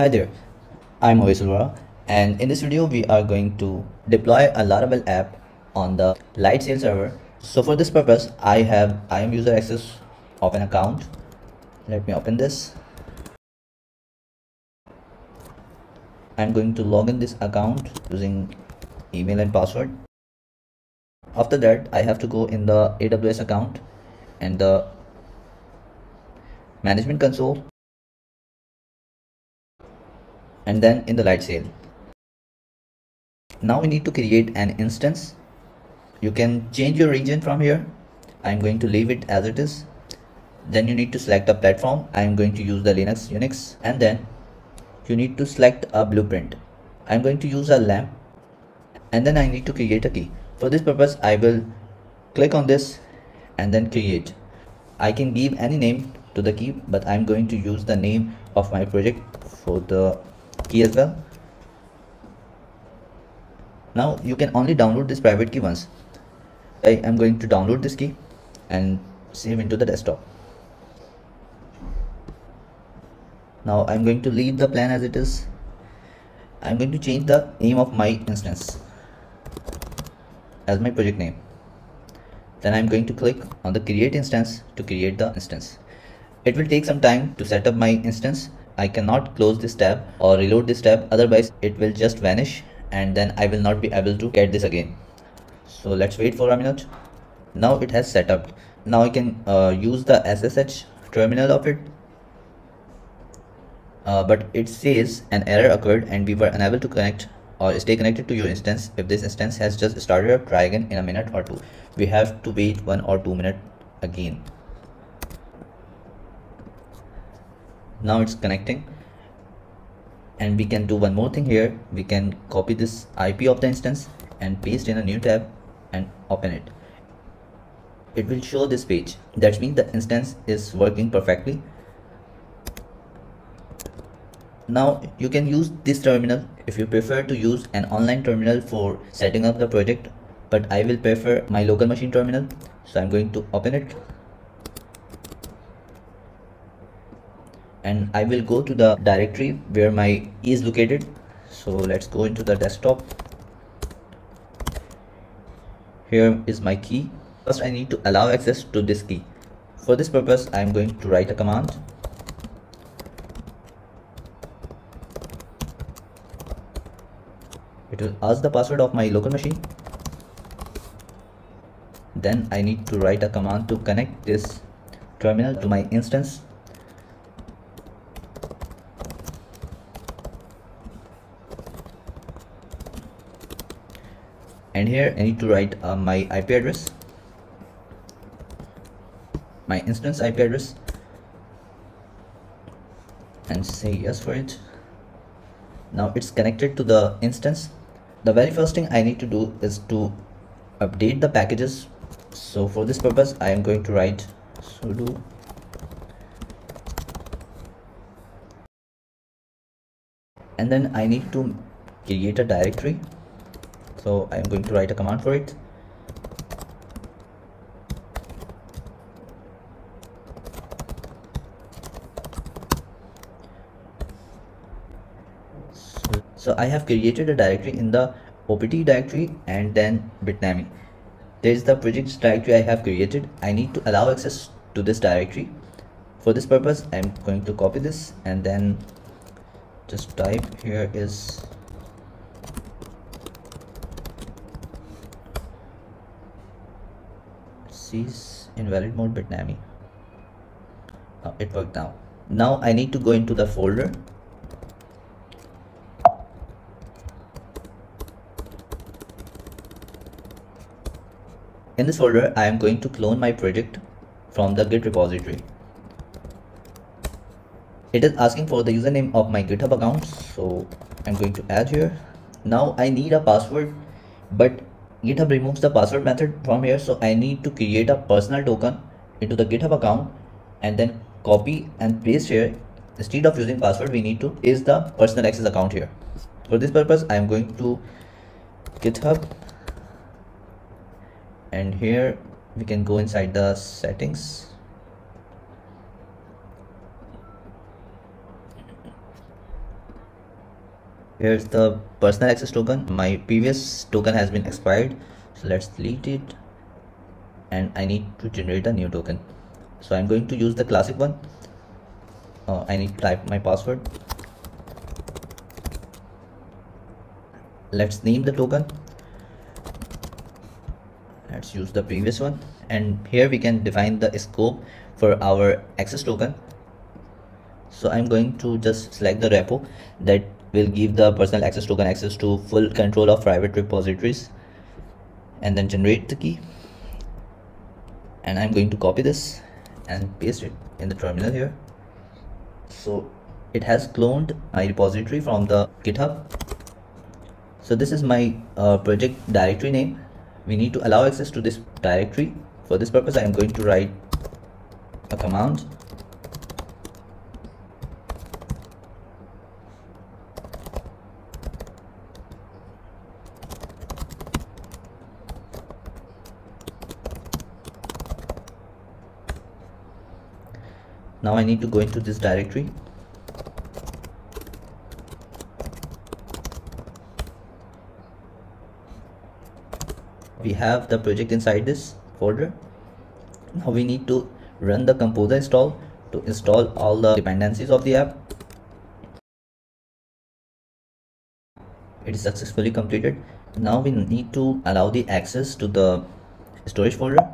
Hi there, I'm Owaisulwara, and in this video we are going to deploy a Laravel app on the LightSail server. So for this purpose I have IAM user access of an account. Let me open this. I'm going to log in this account using email and password. After that I have to go in the AWS account and the management console, and then in the LightSail. Now we need to create an instance. You can change your region from here. I'm going to leave it as it is. Then you need to select a platform. I'm going to use the Linux, Unix, and then you need to select a blueprint. I'm going to use a LAMP, and then I need to create a key. For this purpose I will click on this and then create. I can give any name to the key, but I'm going to use the name of my project for the key as well. Now you can only download this private key once. I am going to download this key and save into the desktop. Now I'm going to leave the plan as it is. I'm going to change the name of my instance as my project name. Then I'm going to click on the create instance to create the instance. It will take some time to set up my instance. I cannot close this tab or reload this tab, otherwise it will just vanish and then I will not be able to get this again. So let's wait for a minute. Now it has set up. Now I can use the SSH terminal of it, but it says an error occurred and we were unable to connect or stay connected to your instance. If this instance has just started up, try again in a minute or two. We have to wait 1 or 2 minutes again. Now it's connecting, and we can do one more thing here. We can copy this IP of the instance and paste in a new tab and open it. It will show this page. That means the instance is working perfectly. Now you can use this terminal if you prefer to use an online terminal for setting up the project, but I will prefer my local machine terminal, so I'm going to open it. And I will go to the directory where my E is located. So let's go into the desktop. Here is my key. First I need to allow access to this key. For this purpose I am going to write a command. It will ask the password of my local machine. Then I need to write a command to connect this terminal to my instance. And here I need to write my IP address, my instance IP address, and say yes for it. Now it's connected to the instance. The very first thing I need to do is to update the packages. So for this purpose I am going to write sudo and then I need to create a directory. So I'm going to write a command for it. So I have created a directory in the opt directory and then Bitnami. There is the projects directory I have created. I need to allow access to this directory. For this purpose, I'm going to copy this and then just type here is invalid mode Bitnami. Oh, it worked now. Now I need to go into the folder . In this folder I am going to clone my project from the Git repository. It is asking for the username of my GitHub account, so I'm going to add here. Now I need a password, but GitHub removes the password method from here, so I need to create a personal token into the GitHub account and then copy and paste here. Instead of using password, we need to paste the personal access account here. For this purpose I am going to GitHub, and here we can go inside the settings Here's the personal access token. My previous token has been expired, so let's delete it, and I need to generate a new token. So I'm going to use the classic one. I need to type my password. Let's name the token. Let's use the previous one, and here we can define the scope for our access token. So I'm going to just select the repo that will give the personal access token access to full control of private repositories, and then generate the key. And I'm going to copy this and paste it in the terminal here. So it has cloned my repository from the GitHub. So this is my project directory name. We need to allow access to this directory. For this purpose, I am going to write a command. Now I need to go into this directory. We have the project inside this folder. Now we need to run the composer install to install all the dependencies of the app. It is successfully completed. Now we need to allow the access to the storage folder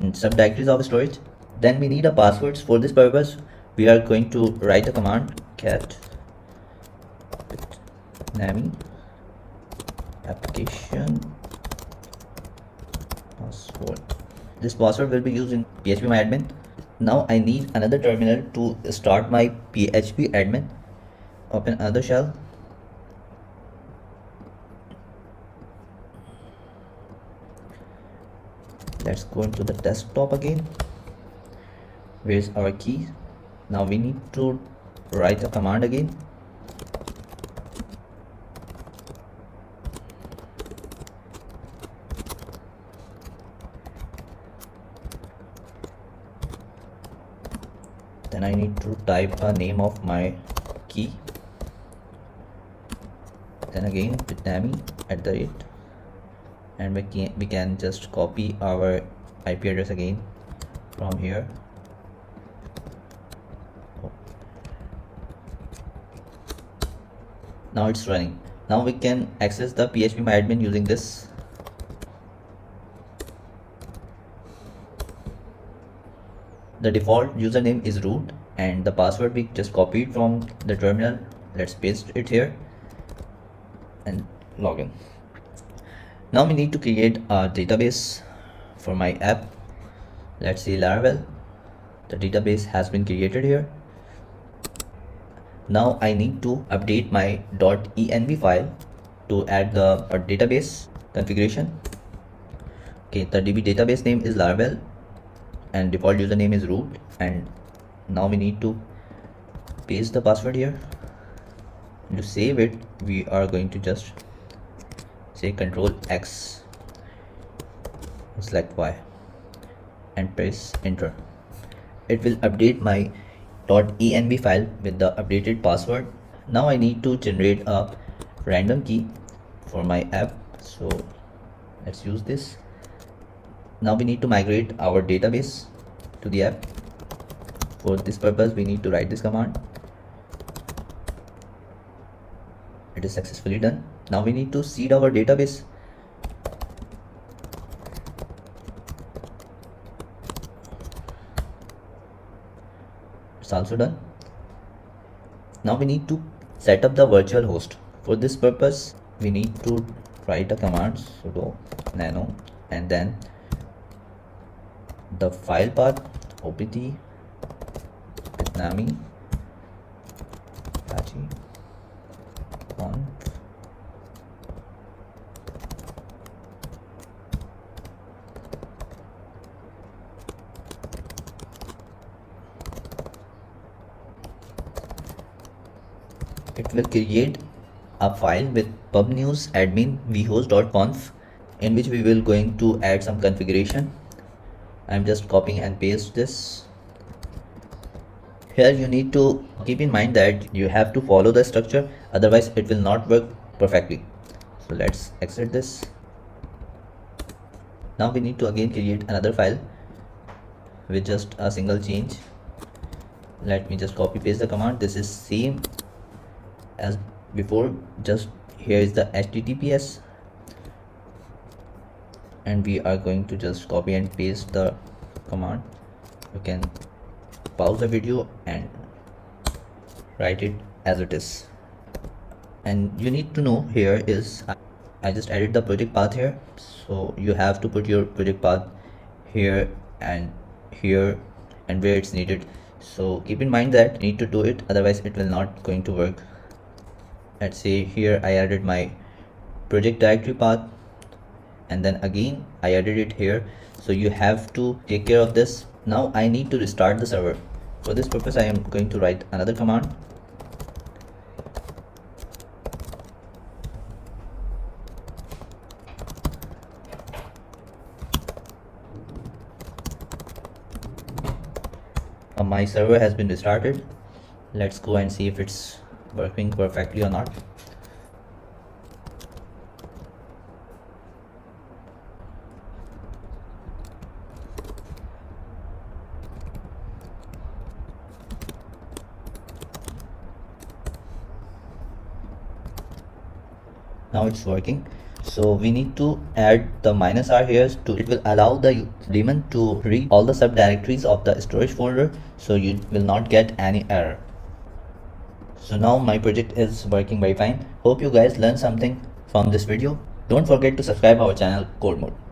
and subdirectories of storage. Then we need a passwords. For this purpose, we are going to write a command cat Bitnami application password. This password will be used in PHPMyAdmin. Now I need another terminal to start my PHPAdmin. Open another shell. Let's go into the desktop again. Where's our key? Now we need to write a command again. Then I need to type a name of my key. Then again Bitnami @ and we can just copy our IP address again from here. Now it's running. Now we can access the PHPMyAdmin using this. The default username is root, and the password we just copied from the terminal. Let's paste it here and log in. Now we need to create a database for my app. Let's see Laravel. The database has been created here. Now I need to update my .env file to add the database configuration. Okay, the DB database name is Laravel and default username is root, and now we need to paste the password here. To save it, we are going to just say Ctrl+X, select Y and press enter. It will update my .env file with the updated password. Now I need to generate a random key for my app, so let's use this. Now we need to migrate our database to the app. For this purpose, we need to write this command. It is successfully done. Now we need to seed our database. Also done. Now we need to set up the virtual host. For this purpose, we need to write a command sudo nano and then the file path opt bitnami apache conf. It will create a file with pubnews.admin vhost.conf, in which we will going to add some configuration. I'm just copying and paste this. Here you need to keep in mind that you have to follow the structure, otherwise it will not work perfectly. So let's exit this. Now we need to again create another file with just a single change. Let me just copy paste the command. This is same as before, just here is the HTTPS, and we are going to just copy and paste the command. You can pause the video and write it as it is. And you need to know here is I just added the project path here, so you have to put your project path here and where it's needed. So keep in mind that you need to do it, otherwise it will not going to work. Let's say here I added my project directory path, and then again I added it here, so you have to take care of this. Now I need to restart the server. For this purpose I am going to write another command. My server has been restarted. Let's go and see if it's working perfectly or not. Now it's working. So we need to add the -r here to it will allow the daemon to read all the subdirectories of the storage folder, so you will not get any error. So now my project is working very fine. Hope you guys learned something from this video. Don't forget to subscribe our channel Code Mood.